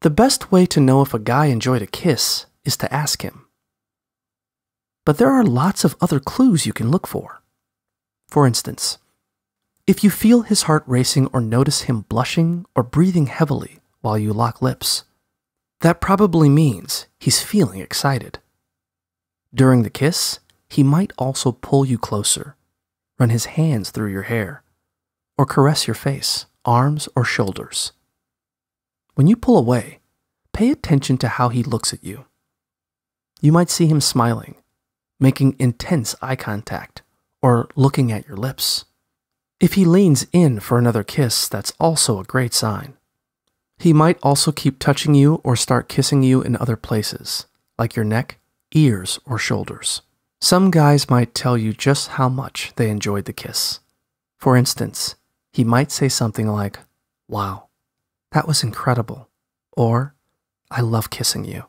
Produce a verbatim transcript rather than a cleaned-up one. The best way to know if a guy enjoyed a kiss is to ask him. But there are lots of other clues you can look for. For instance, if you feel his heart racing or notice him blushing or breathing heavily while you lock lips, that probably means he's feeling excited. During the kiss, he might also pull you closer, run his hands through your hair, or caress your face, arms, or shoulders. When you pull away, pay attention to how he looks at you. You might see him smiling, making intense eye contact, or looking at your lips. If he leans in for another kiss, that's also a great sign. He might also keep touching you or start kissing you in other places, like your neck, ears, or shoulders. Some guys might tell you just how much they enjoyed the kiss. For instance, he might say something like, "Wow, that was incredible," or "I love kissing you."